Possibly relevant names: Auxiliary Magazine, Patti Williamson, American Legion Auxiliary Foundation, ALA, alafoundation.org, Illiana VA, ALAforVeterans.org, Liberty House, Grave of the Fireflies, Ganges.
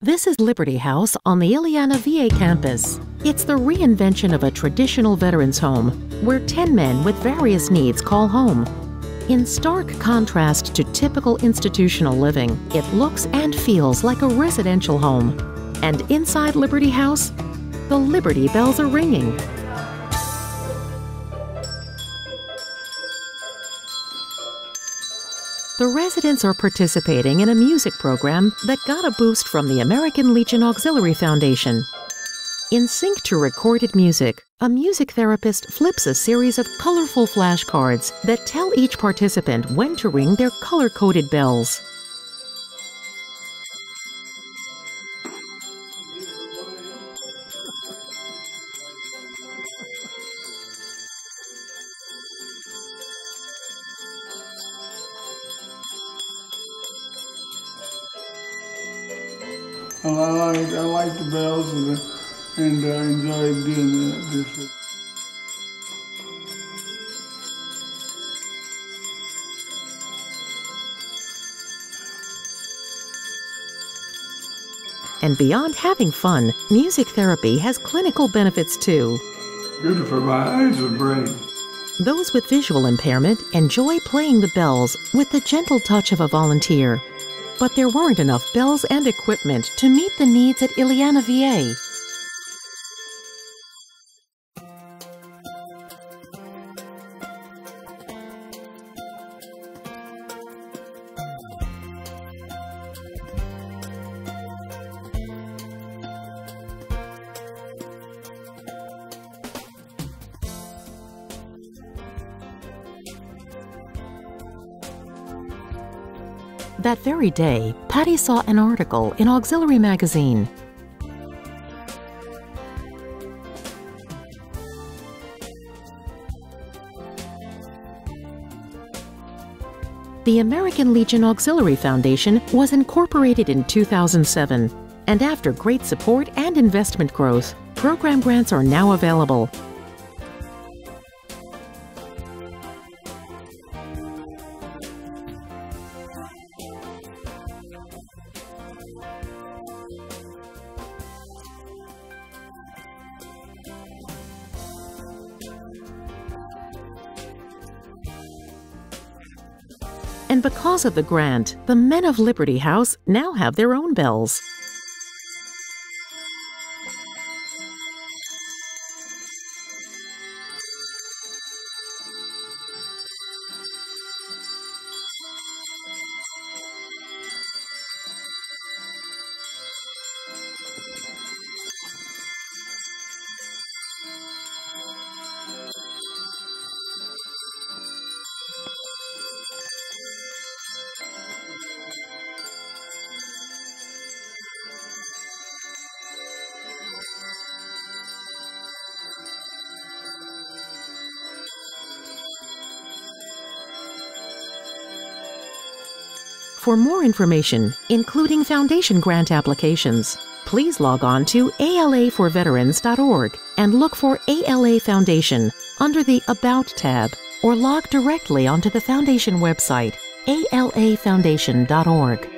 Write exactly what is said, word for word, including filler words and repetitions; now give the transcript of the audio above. This is Liberty House on the Illiana V A campus. It's the reinvention of a traditional veterans home where ten men with various needs call home. In stark contrast to typical institutional living, it looks and feels like a residential home. And inside Liberty House, the Liberty bells are ringing. The residents are participating in a music program that got a boost from the American Legion Auxiliary Foundation. In sync to recorded music, a music therapist flips a series of colorful flashcards that tell each participant when to ring their color-coded bells. I like, I like the bells and, and I enjoy doing this. And beyond having fun, music therapy has clinical benefits too. Good for my eyes and brain. Those with visual impairment enjoy playing the bells with the gentle touch of a volunteer. But there weren't enough bells and equipment to meet the needs at Illiana V A. That very day, Patty saw an article in Auxiliary Magazine. The American Legion Auxiliary Foundation was incorporated in two thousand seven, and after great support and investment growth, program grants are now available. And because of the grant, the men of Liberty House now have their own bells. For more information, including foundation grant applications, please log on to A L A for veterans dot org and look for A L A Foundation under the About tab, or log directly onto the foundation website, A L A foundation dot org.